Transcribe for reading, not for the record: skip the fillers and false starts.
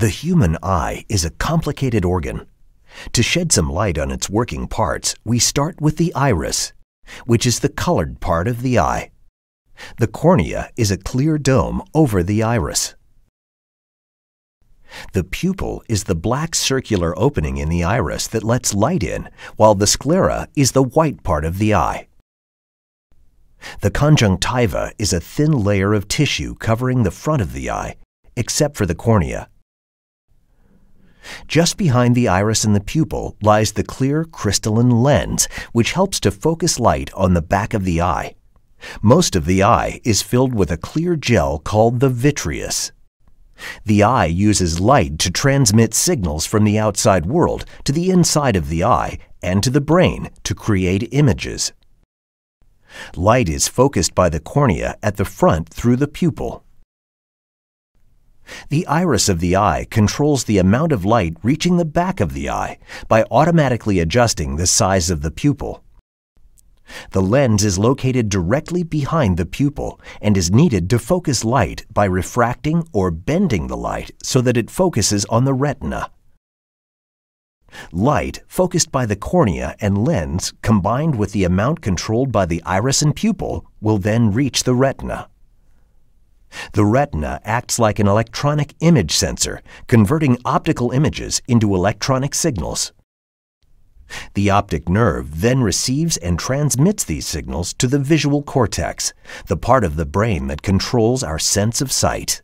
The human eye is a complicated organ. To shed some light on its working parts, we start with the iris, which is the colored part of the eye. The cornea is a clear dome over the iris. The pupil is the black circular opening in the iris that lets light in, while the sclera is the white part of the eye. The conjunctiva is a thin layer of tissue covering the front of the eye, except for the cornea. Just behind the iris and the pupil lies the clear crystalline lens, which helps to focus light on the back of the eye. Most of the eye is filled with a clear gel called the vitreous. The eye uses light to transmit signals from the outside world to the inside of the eye and to the brain to create images. Light is focused by the cornea at the front through the pupil. The iris of the eye controls the amount of light reaching the back of the eye by automatically adjusting the size of the pupil. The lens is located directly behind the pupil and is needed to focus light by refracting or bending the light so that it focuses on the retina. Light focused by the cornea and lens combined with the amount controlled by the iris and pupil will then reach the retina. The retina acts like an electronic image sensor, converting optical images into electronic signals. The optic nerve then receives and transmits these signals to the visual cortex, the part of the brain that controls our sense of sight.